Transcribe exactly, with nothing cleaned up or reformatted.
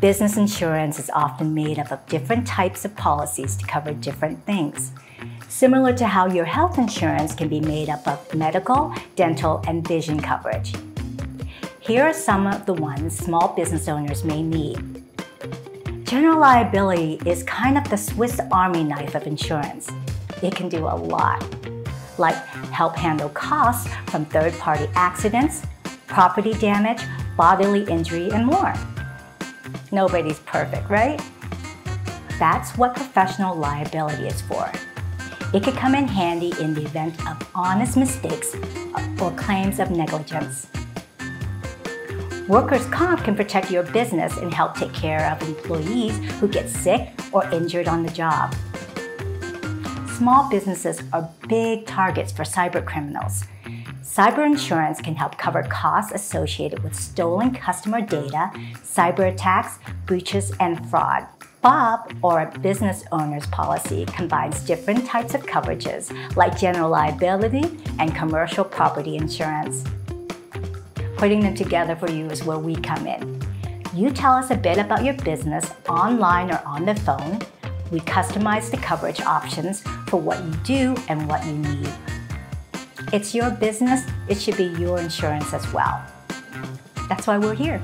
Business insurance is often made up of different types of policies to cover different things. Similar to how your health insurance can be made up of medical, dental, and vision coverage. Here are some of the ones small business owners may need. General liability is kind of the Swiss Army knife of insurance. It can do a lot, like help handle costs from third-party accidents, property damage, bodily injury, and more. Nobody's perfect, right? That's what professional liability is for. It could come in handy in the event of honest mistakes or claims of negligence. Workers' comp can protect your business and help take care of employees who get sick or injured on the job. Small businesses are big targets for cyber criminals. Cyber insurance can help cover costs associated with stolen customer data, cyber attacks, breaches, and fraud. B O B, or a business owner's policy, combines different types of coverages like general liability and commercial property insurance. Putting them together for you is where we come in. You tell us a bit about your business online or on the phone. We customize the coverage options for what you do and what you need. It's your business, it should be your insurance as well. That's why we're here.